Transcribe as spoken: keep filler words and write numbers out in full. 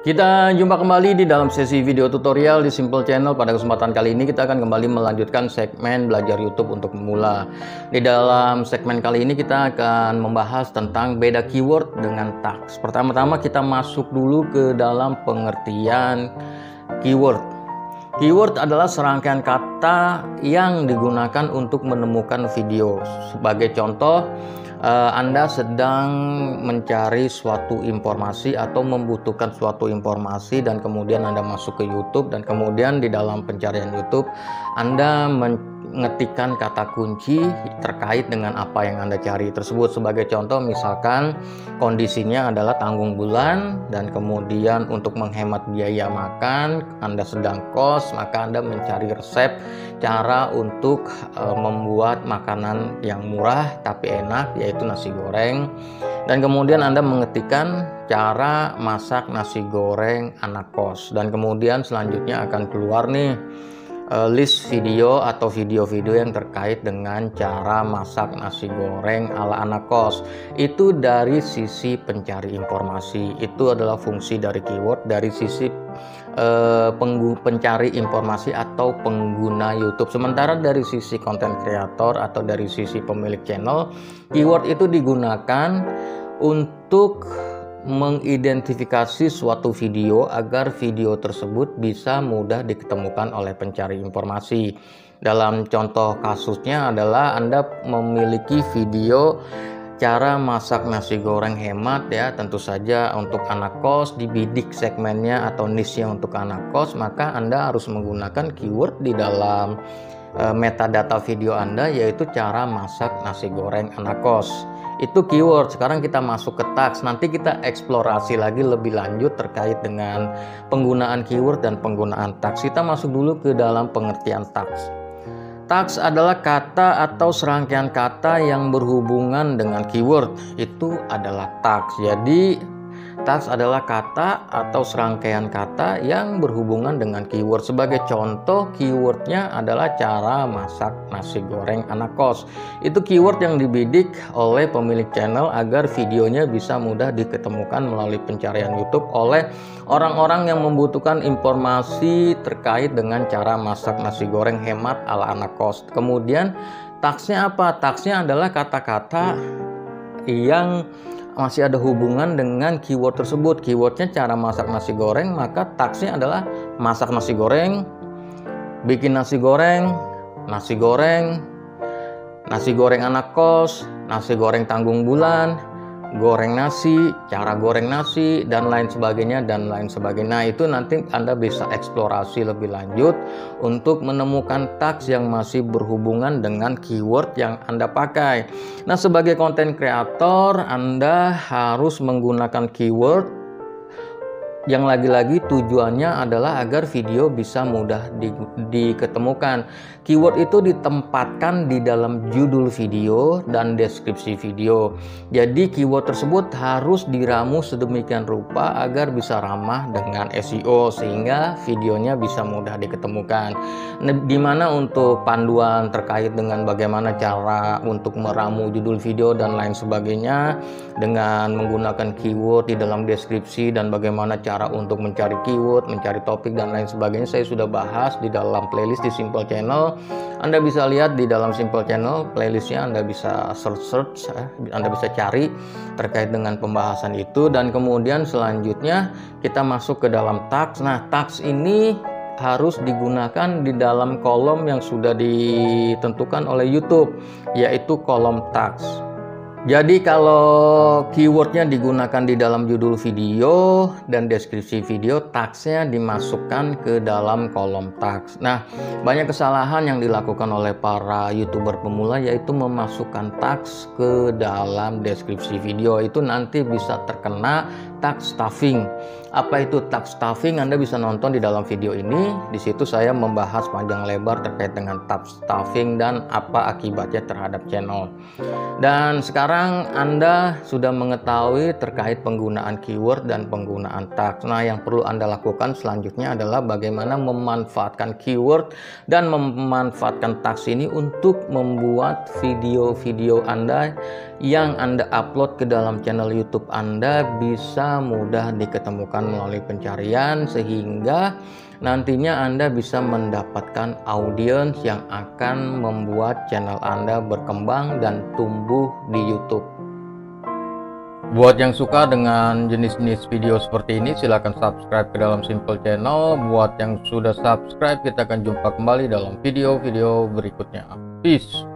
Kita jumpa kembali di dalam sesi video tutorial di Simple Channel. Pada kesempatan kali ini kita akan kembali melanjutkan segmen belajar YouTube untuk pemula. Di dalam segmen kali ini kita akan membahas tentang beda keyword dengan tags. Pertama-tama kita masuk dulu ke dalam pengertian keyword. Keyword adalah serangkaian kata yang digunakan untuk menemukan video. Sebagai contoh, Anda sedang mencari suatu informasi atau membutuhkan suatu informasi, dan kemudian Anda masuk ke YouTube, dan kemudian di dalam pencarian YouTube Anda mengetikkan kata kunci terkait dengan apa yang Anda cari tersebut. Sebagai contoh, misalkan kondisinya adalah tanggung bulan, dan kemudian untuk menghemat biaya makan Anda sedang kos, maka Anda mencari resep cara untuk uh, membuat makanan yang murah tapi enak, yaitu itu nasi goreng, dan kemudian Anda mengetikkan cara masak nasi goreng anak kos, dan kemudian selanjutnya akan keluar nih list video atau video-video yang terkait dengan cara masak nasi goreng ala anak kos. Itu dari sisi pencari informasi, itu adalah fungsi dari keyword dari sisi eh, pencari informasi atau pengguna YouTube. Sementara dari sisi konten kreator atau dari sisi pemilik channel, keyword itu digunakan untuk mengidentifikasi suatu video agar video tersebut bisa mudah diketemukan oleh pencari informasi. Dalam contoh kasusnya adalah Anda memiliki video cara masak nasi goreng hemat, ya tentu saja untuk anak kos, dibidik segmennya atau niche-nya untuk anak kos, maka Anda harus menggunakan keyword di dalam e, metadata video Anda, yaitu cara masak nasi goreng anak kos. Itu keyword. Sekarang kita masuk ke tags. Nanti kita eksplorasi lagi lebih lanjut terkait dengan penggunaan keyword dan penggunaan tags. Kita masuk dulu ke dalam pengertian tags. Tags adalah kata atau serangkaian kata yang berhubungan dengan keyword. Itu adalah tags. Jadi tags adalah kata atau serangkaian kata yang berhubungan dengan keyword. Sebagai contoh, keywordnya adalah cara masak nasi goreng anak kos. Itu keyword yang dibidik oleh pemilik channel agar videonya bisa mudah diketemukan melalui pencarian YouTube oleh orang-orang yang membutuhkan informasi terkait dengan cara masak nasi goreng hemat ala anak kos. Kemudian tagsnya apa? Tagsnya adalah kata-kata yang masih ada hubungan dengan keyword tersebut. Keywordnya cara masak nasi goreng, maka tagsnya adalah masak nasi goreng, bikin nasi goreng, nasi goreng, nasi goreng anak kos, nasi goreng tanggung bulan, goreng nasi, cara goreng nasi, dan lain sebagainya dan lain sebagainya. Nah, itu nanti Anda bisa eksplorasi lebih lanjut untuk menemukan tags yang masih berhubungan dengan keyword yang Anda pakai. Nah, sebagai konten kreator, Anda harus menggunakan keyword yang lagi-lagi tujuannya adalah agar video bisa mudah di, diketemukan. Keyword itu ditempatkan di dalam judul video dan deskripsi video. Jadi keyword tersebut harus diramu sedemikian rupa agar bisa ramah dengan S E O, sehingga videonya bisa mudah diketemukan. Dimana untuk panduan terkait dengan bagaimana cara untuk meramu judul video dan lain sebagainya dengan menggunakan keyword di dalam deskripsi, dan bagaimana cara cara untuk mencari keyword, mencari topik, dan lain sebagainya, saya sudah bahas di dalam playlist di Simple Channel. Anda bisa lihat di dalam Simple Channel playlistnya, Anda bisa search-search, Anda bisa cari terkait dengan pembahasan itu. Dan kemudian selanjutnya kita masuk ke dalam tags. Nah, tags ini harus digunakan di dalam kolom yang sudah ditentukan oleh YouTube, yaitu kolom tags. Jadi kalau keywordnya digunakan di dalam judul video dan deskripsi video, tagsnya dimasukkan ke dalam kolom tags. Nah, banyak kesalahan yang dilakukan oleh para YouTuber pemula, yaitu memasukkan tags ke dalam deskripsi video. Itu nanti bisa terkena tag stuffing. Apa itu tag stuffing? Anda bisa nonton di dalam video ini. Di situ saya membahas panjang lebar terkait dengan tag stuffing dan apa akibatnya terhadap channel. Dan sekarang Sekarang Anda sudah mengetahui terkait penggunaan keyword dan penggunaan tags. Nah, yang perlu Anda lakukan selanjutnya adalah bagaimana memanfaatkan keyword dan memanfaatkan tags ini untuk membuat video-video Anda yang Anda upload ke dalam channel YouTube Anda bisa mudah diketemukan melalui pencarian, sehingga nantinya Anda bisa mendapatkan audiens yang akan membuat channel Anda berkembang dan tumbuh di YouTube. Buat yang suka dengan jenis-jenis video seperti ini, silahkan subscribe ke dalam Simple Channel. Buat yang sudah subscribe, kita akan jumpa kembali dalam video-video berikutnya. Peace.